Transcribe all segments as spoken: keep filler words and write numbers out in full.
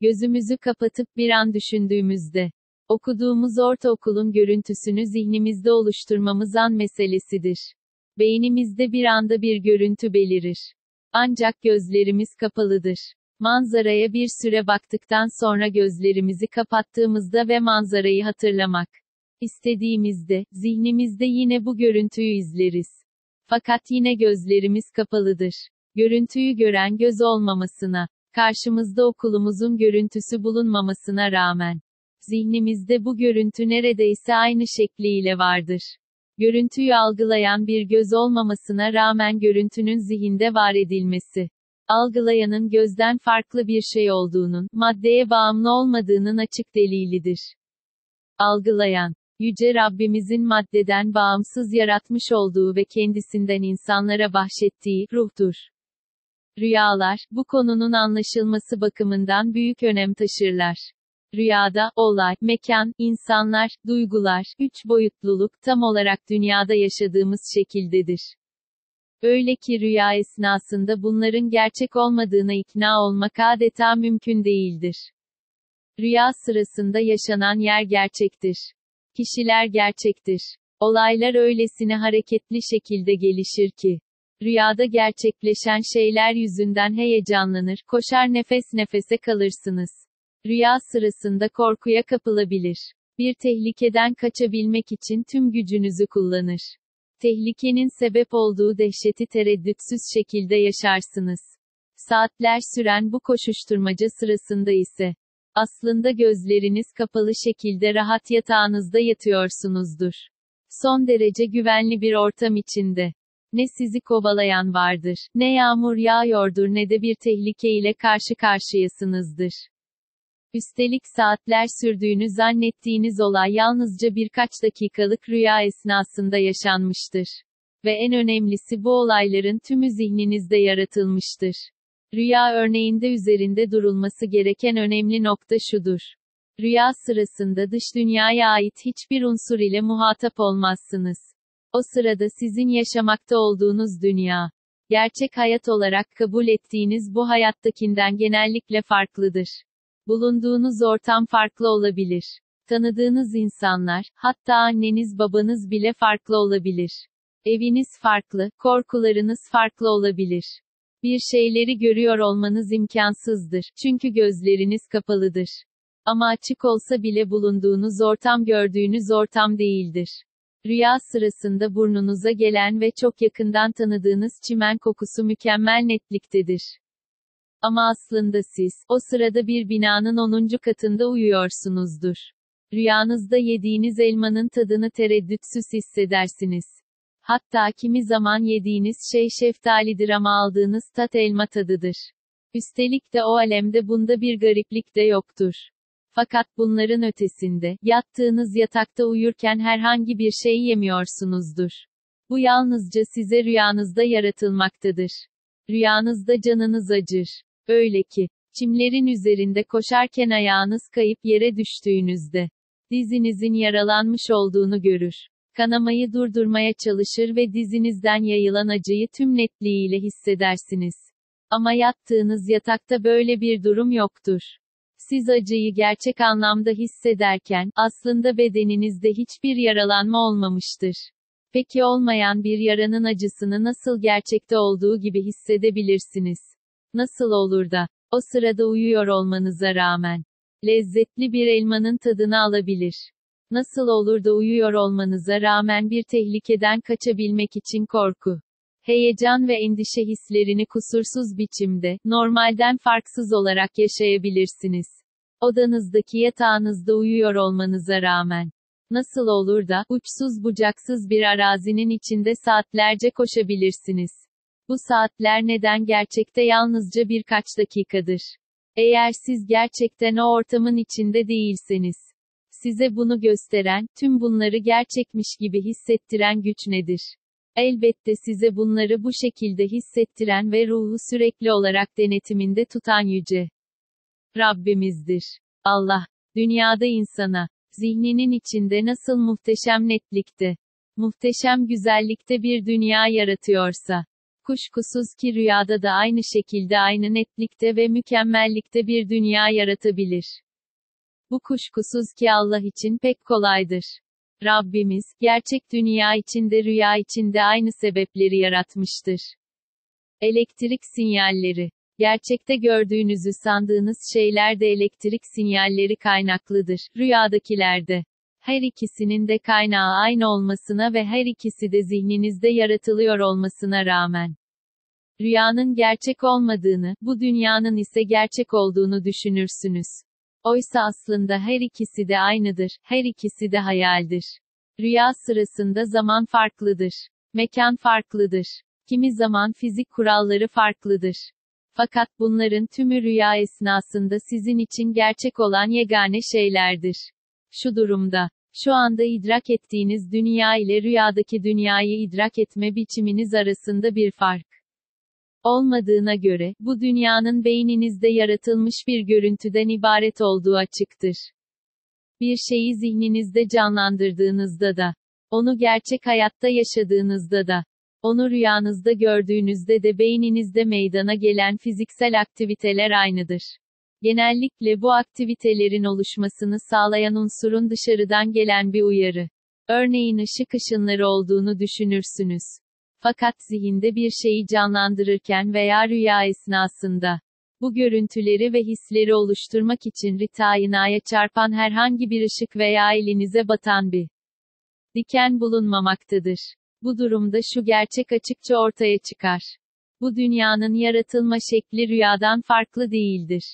Gözümüzü kapatıp bir an düşündüğümüzde, okuduğumuz ortaokulun görüntüsünü zihnimizde oluşturmamız an meselesidir. Beynimizde bir anda bir görüntü belirir. Ancak gözlerimiz kapalıdır. Manzaraya bir süre baktıktan sonra gözlerimizi kapattığımızda ve manzarayı hatırlamak istediğimizde, zihnimizde yine bu görüntüyü izleriz. Fakat yine gözlerimiz kapalıdır. Görüntüyü gören göz olmamasına, karşımızda okulumuzun görüntüsü bulunmamasına rağmen, zihnimizde bu görüntü neredeyse aynı şekliyle vardır. Görüntüyü algılayan bir göz olmamasına rağmen görüntünün zihinde var edilmesi, algılayanın gözden farklı bir şey olduğunun, maddeye bağımlı olmadığının açık delilidir. Algılayan, Yüce Rabbimizin maddeden bağımsız yaratmış olduğu ve kendisinden insanlara bahşettiği, ruhtur. Rüyalar, bu konunun anlaşılması bakımından büyük önem taşırlar. Rüyada, olay, mekan, insanlar, duygular, üç boyutluluk tam olarak dünyada yaşadığımız şekildedir. Öyle ki rüya esnasında bunların gerçek olmadığına ikna olmak adeta mümkün değildir. Rüya sırasında yaşanan yer gerçektir. Kişiler gerçektir. Olaylar öylesine hareketli şekilde gelişir ki, rüyada gerçekleşen şeyler yüzünden heyecanlanır, koşar nefes nefese kalırsınız. Rüya sırasında korkuya kapılabilir. Bir tehlikeden kaçabilmek için tüm gücünüzü kullanır. Tehlikenin sebep olduğu dehşeti tereddütsüz şekilde yaşarsınız. Saatler süren bu koşuşturmaca sırasında ise, aslında gözleriniz kapalı şekilde rahat yatağınızda yatıyorsunuzdur. Son derece güvenli bir ortam içinde. Ne sizi kovalayan vardır, ne yağmur yağıyordur ne de bir tehlikeyle karşı karşıyasınızdır. Üstelik saatler sürdüğünü zannettiğiniz olay yalnızca birkaç dakikalık rüya esnasında yaşanmıştır. Ve en önemlisi bu olayların tümü zihninizde yaratılmıştır. Rüya örneğinde üzerinde durulması gereken önemli nokta şudur. Rüya sırasında dış dünyaya ait hiçbir unsur ile muhatap olmazsınız. O sırada sizin yaşamakta olduğunuz dünya, gerçek hayat olarak kabul ettiğiniz bu hayattakinden genellikle farklıdır. Bulunduğunuz ortam farklı olabilir. Tanıdığınız insanlar, hatta anneniz babanız bile farklı olabilir. Eviniz farklı, korkularınız farklı olabilir. Bir şeyleri görüyor olmanız imkansızdır, çünkü gözleriniz kapalıdır. Ama açık olsa bile bulunduğunuz ortam gördüğünüz ortam değildir. Rüya sırasında burnunuza gelen ve çok yakından tanıdığınız çimen kokusu mükemmel netliktedir. Ama aslında siz, o sırada bir binanın onuncu katında uyuyorsunuzdur. Rüyanızda yediğiniz elmanın tadını tereddütsüz hissedersiniz. Hatta kimi zaman yediğiniz şey şeftalidir ama aldığınız tat elma tadıdır. Üstelik de o alemde bunda bir gariplik de yoktur. Fakat bunların ötesinde, yattığınız yatakta uyurken herhangi bir şey yemiyorsunuzdur. Bu yalnızca size rüyanızda yaratılmaktadır. Rüyanızda canınız acır. Öyle ki, çimlerin üzerinde koşarken ayağınız kayıp yere düştüğünüzde, dizinizin yaralanmış olduğunu görür. Kanamayı durdurmaya çalışır ve dizinizden yayılan acıyı tüm netliğiyle hissedersiniz. Ama yattığınız yatakta böyle bir durum yoktur. Siz acıyı gerçek anlamda hissederken, aslında bedeninizde hiçbir yaralanma olmamıştır. Peki olmayan bir yaranın acısını nasıl gerçekte olduğu gibi hissedebilirsiniz? Nasıl olur da, o sırada uyuyor olmanıza rağmen, lezzetli bir elmanın tadını alabilir? Nasıl olur da uyuyor olmanıza rağmen bir tehlikeden kaçabilmek için korku, heyecan ve endişe hislerini kusursuz biçimde, normalden farksız olarak yaşayabilirsiniz? Odanızdaki yatağınızda uyuyor olmanıza rağmen, nasıl olur da, uçsuz bucaksız bir arazinin içinde saatlerce koşabilirsiniz? Bu saatler neden gerçekte yalnızca birkaç dakikadır? Eğer siz gerçekten o ortamın içinde değilseniz, size bunu gösteren, tüm bunları gerçekmiş gibi hissettiren güç nedir? Elbette size bunları bu şekilde hissettiren ve ruhu sürekli olarak denetiminde tutan Yüce Rabbimizdir. Allah, dünyada insana, zihninin içinde nasıl muhteşem netlikte, muhteşem güzellikte bir dünya yaratıyorsa, kuşkusuz ki rüyada da aynı şekilde aynı netlikte ve mükemmellikte bir dünya yaratabilir. Bu kuşkusuz ki Allah için pek kolaydır. Rabbimiz, gerçek dünya içinde rüya içinde aynı sebepleri yaratmıştır. Elektrik sinyalleri. Gerçekte gördüğünüzü sandığınız şeyler de elektrik sinyalleri kaynaklıdır, rüyadakilerde. Her ikisinin de kaynağı aynı olmasına ve her ikisi de zihninizde yaratılıyor olmasına rağmen. Rüyanın gerçek olmadığını, bu dünyanın ise gerçek olduğunu düşünürsünüz. Oysa aslında her ikisi de aynıdır, her ikisi de hayaldir. Rüya sırasında zaman farklıdır. Mekan farklıdır. Kimi zaman fizik kuralları farklıdır. Fakat bunların tümü rüya esnasında sizin için gerçek olan yegane şeylerdir. Şu durumda, şu anda idrak ettiğiniz dünya ile rüyadaki dünyayı idrak etme biçiminiz arasında bir fark olmadığına göre, bu dünyanın beyninizde yaratılmış bir görüntüden ibaret olduğu açıktır. Bir şeyi zihninizde canlandırdığınızda da, onu gerçek hayatta yaşadığınızda da, onu rüyanızda gördüğünüzde de beyninizde meydana gelen fiziksel aktiviteler aynıdır. Genellikle bu aktivitelerin oluşmasını sağlayan unsurun dışarıdan gelen bir uyarı. Örneğin ışık ışınları olduğunu düşünürsünüz. Fakat zihinde bir şeyi canlandırırken veya rüya esnasında, bu görüntüleri ve hisleri oluşturmak için ritainaya çarpan herhangi bir ışık veya elinize batan bir diken bulunmamaktadır. Bu durumda şu gerçek açıkça ortaya çıkar. Bu dünyanın yaratılma şekli rüyadan farklı değildir.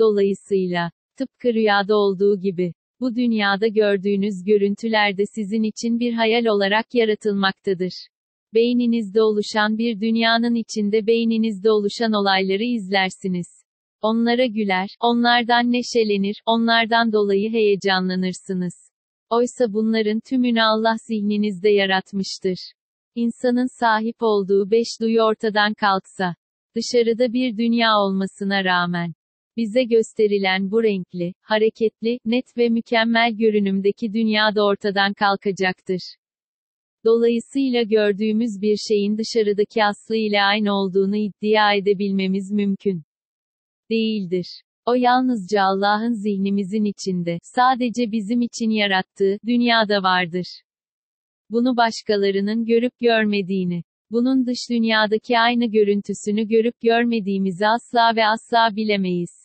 Dolayısıyla, tıpkı rüyada olduğu gibi, bu dünyada gördüğünüz görüntüler de sizin için bir hayal olarak yaratılmaktadır. Beyninizde oluşan bir dünyanın içinde beyninizde oluşan olayları izlersiniz. Onlara güler, onlardan neşelenir, onlardan dolayı heyecanlanırsınız. Oysa bunların tümünü Allah zihninizde yaratmıştır. İnsanın sahip olduğu beş duyu ortadan kalksa, dışarıda bir dünya olmasına rağmen, bize gösterilen bu renkli, hareketli, net ve mükemmel görünümdeki dünya da ortadan kalkacaktır. Dolayısıyla gördüğümüz bir şeyin dışarıdaki aslı ile aynı olduğunu iddia edebilmemiz mümkün değildir. O yalnızca Allah'ın zihnimizin içinde, sadece bizim için yarattığı, dünyada vardır. Bunu başkalarının görüp görmediğini, bunun dış dünyadaki aynı görüntüsünü görüp görmediğimizi asla ve asla bilemeyiz.